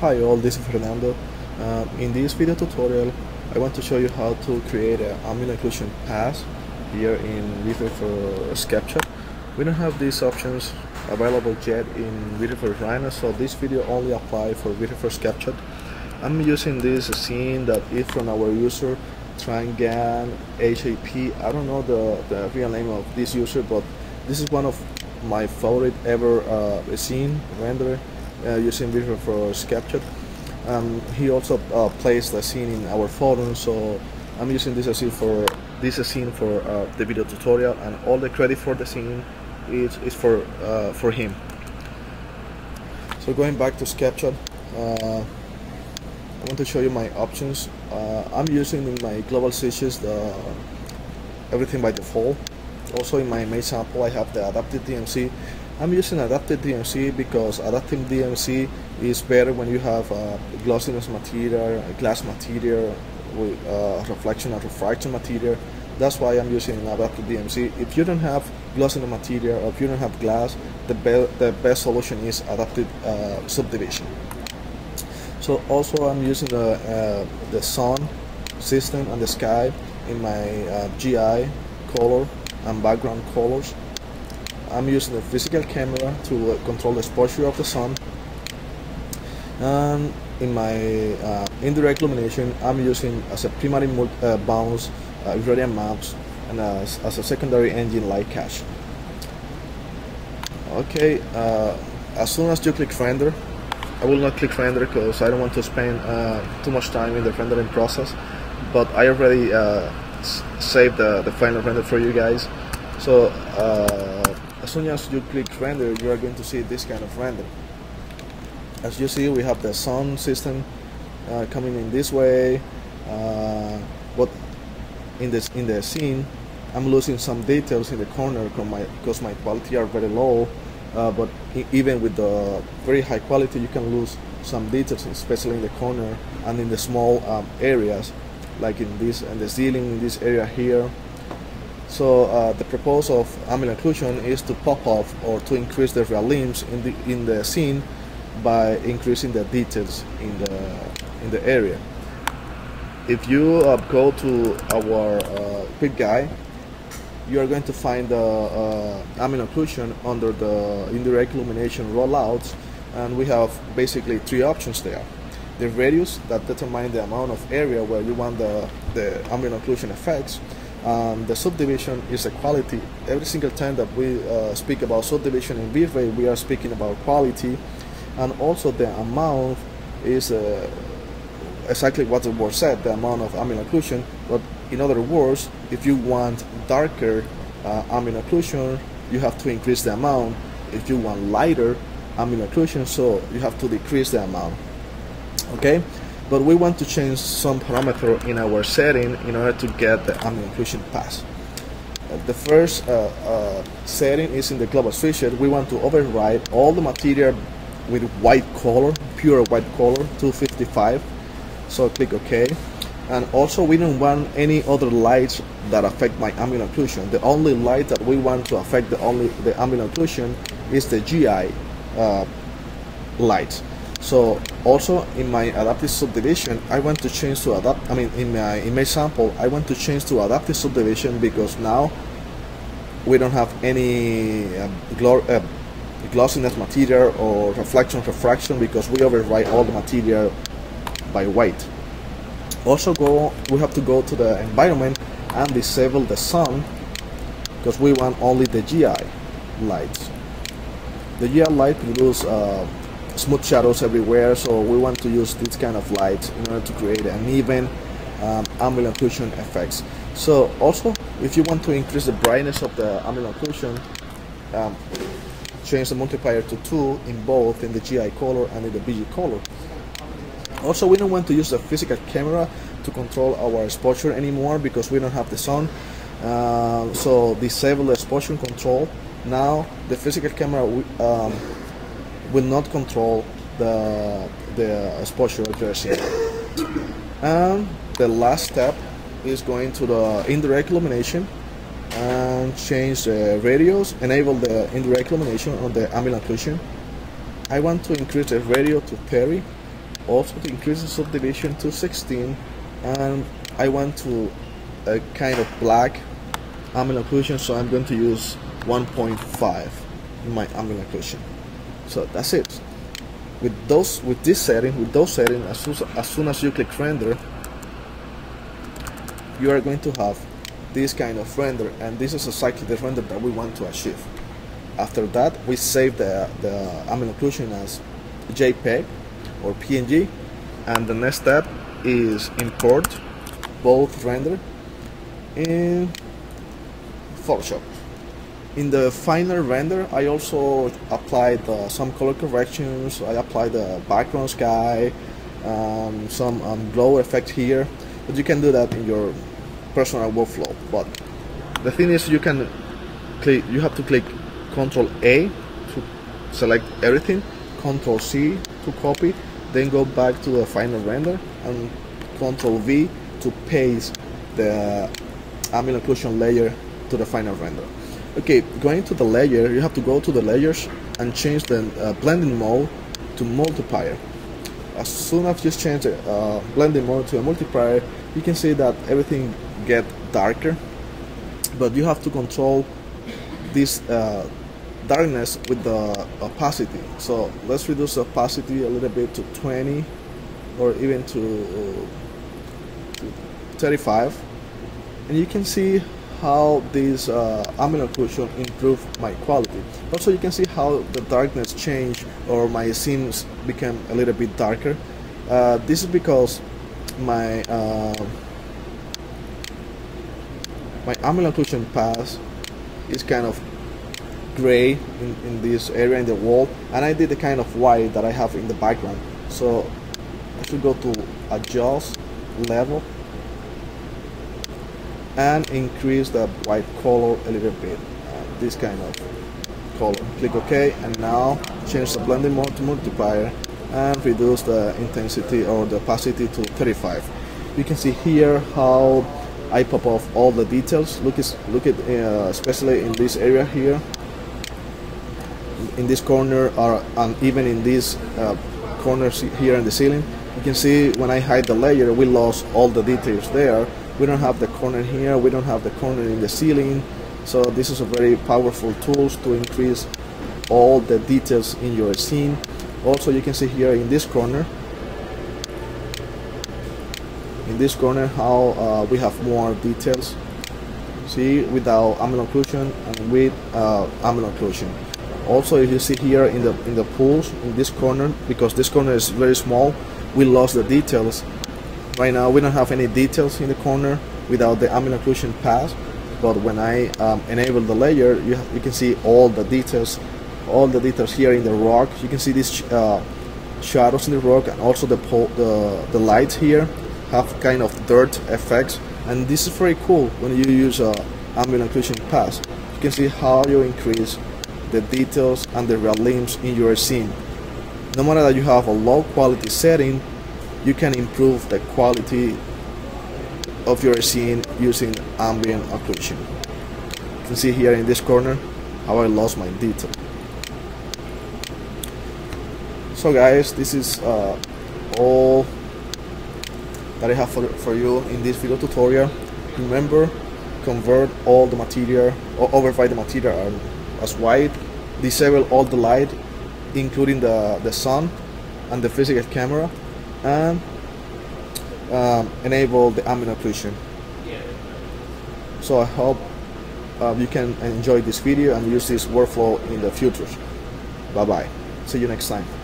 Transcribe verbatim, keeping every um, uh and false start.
Hi all, this is Fernando. Uh, in this video tutorial I want to show you how to create an ambient occlusion pass here in V-Ray for SketchUp. We don't have these options available yet in V-Ray for Rhino, so this video only applies for V-Ray for SketchUp. I'm using this scene that is from our user Trangan H A P. I don't know the, the real name of this user, but this is one of my favorite ever uh, scene renderer uh, using V-Ray for SketchUp. Um, he also uh, placed the scene in our forum, so I'm using this scene for this scene for uh, the video tutorial, and all the credit for the scene is, is for uh, for him. So going back to SketchUp, uh, I want to show you my options. Uh, I'm using in my global searches the everything by default. Also in my main sample I have the Adaptive D M C. I'm using Adaptive D M C because Adaptive D M C is better when you have uh, glossiness material, glass material, with uh, reflection and refraction material. That's why I'm using Adaptive D M C. If you don't have glossiness material or if you don't have glass, the, be the best solution is Adaptive uh, Subdivision. So also I'm using the, uh, the sun system and the sky in my uh, G I color and background colors. I'm using the physical camera to uh, control the exposure of the sun. And in my uh, indirect illumination, I'm using as a primary multi uh, bounce uh, gradient maps and as, as a secondary engine light cache. Okay, uh, as soon as you click render, I will not click render because I don't want to spend uh, too much time in the rendering process, but I already uh, saved the, the final render for you guys. So uh, as soon as you click render, you are going to see this kind of render. As you see, we have the sun system uh, coming in this way, uh, but in this in the scene, I'm losing some details in the corner because my, because my quality are very low. Uh, but even with the very high quality, you can lose some details, especially in the corner and in the small um, areas, like in this and the ceiling in this area here. So uh, the purpose of ambient occlusion is to pop off or to increase the real limbs in the in the scene by increasing the details in the in the area. If you uh, go to our uh, quick guide, you are going to find the uh, uh, ambient occlusion under the indirect illumination rollouts, and we have basically three options there: the radius that determines the amount of area where you want the the ambient occlusion effects. Um, the subdivision is a quality. Every single time that we uh, speak about subdivision in V-Ray, we are speaking about quality. And also the amount is uh, exactly what the word said, the amount of ambient occlusion. But in other words, if you want darker uh, ambient occlusion, you have to increase the amount. If you want lighter ambient occlusion, so you have to decrease the amount. Okay? But we want to change some parameter in our setting in order to get the ambient occlusion pass. Uh, the first uh, uh, setting is in the global feature. We want to override all the material with white color, pure white color, two fifty-five. So click OK. And also we don't want any other lights that affect my ambient occlusion. The only light that we want to affect the only the ambient occlusion is the G I uh, light. So also in my adaptive subdivision, I want to change to adapt. I mean, in my image sample, I want to change to adaptive subdivision because now we don't have any uh, glor uh, glossiness material or reflection refraction because we override all the material by white. Also, go. We have to go to the environment and disable the sun because we want only the G I lights. The G I light produces Uh, smooth shadows everywhere, so we want to use this kind of light in order to create an even um, ambient occlusion effects. So also, if you want to increase the brightness of the ambient occlusion, um, change the multiplier to two in both in the G I color and in the B G color. Also, we don't want to use the physical camera to control our exposure anymore because we don't have the sun, uh, so disable the exposure control. Now the physical camera um, will not control the, the exposure of your scene. And the last step is going to the indirect illumination and change the radius, enable the indirect illumination on the ambient occlusion. I want to increase the radio to thirty also to increase the subdivision to sixteen, and I want to uh, kind of black ambient occlusion, so I'm going to use one point five in my ambient occlusion. So that's it. With those, with this setting, with those settings, as soon as, soon as you click render, you are going to have this kind of render, and this is exactly the render that we want to achieve. After that, we save the, the ambient occlusion as JPEG or P N G, and the next step is import both render in Photoshop. In the final render, I also applied uh, some color corrections. I applied the background sky, um, some um, glow effect here, but you can do that in your personal workflow. But the thing is, you can click, you have to click Ctrl A to select everything, Ctrl C to copy, then go back to the final render, and Ctrl V to paste the ambient occlusion layer to the final render. Okay, going to the layer, you have to go to the layers and change the uh, blending mode to multiplier. As soon as you change the uh, blending mode to a multiplier, you can see that everything get darker, but you have to control this uh, darkness with the opacity. So let's reduce the opacity a little bit to twenty or even to, uh, to thirty-five, and you can see how this uh, ambient occlusion improved my quality. Also, you can see how the darkness changed, or my seams became a little bit darker. Uh, this is because my uh, my ambient occlusion path is kind of gray in, in this area in the wall, and I did the kind of white that I have in the background. So I should go to adjust level and increase the white color a little bit, uh, this kind of color. Click OK, and now change the blending mode to multiplier and reduce the intensity or the opacity to thirty-five. You can see here how I pop off all the details. Look, is, look at uh, especially in this area here, in this corner, or and even in these uh, corners here in the ceiling. You can see when I hide the layer, we lost all the details there. We don't have the corner here, we don't have the corner in the ceiling. So this is a very powerful tool to increase all the details in your scene. Also, you can see here in this corner, in this corner how uh, we have more details. See, without ambient occlusion and with uh, ambient occlusion. Also, if you see here in the in the pools, in this corner, because this corner is very small, we lost the details. Right now, we don't have any details in the corner without the ambient occlusion path, but when I um, enable the layer, you, have, you can see all the details, all the details here in the rock. You can see these uh, shadows in the rock, and also the, the, the lights here have kind of dirt effects, and this is very cool when you use uh, ambient occlusion path. You can see how you increase the details and the reliefs in your scene. No matter that you have a low quality setting, you can improve the quality of your scene using ambient occlusion. You can see here in this corner how I lost my detail. So guys, this is uh, all that I have for, for you in this video tutorial. Remember, convert all the material, or override the material as white, disable all the light, including the, the sun and the physical camera, and um, enable the ambient occlusion. So I hope uh, you can enjoy this video and use this workflow in the future. Bye bye. See you next time.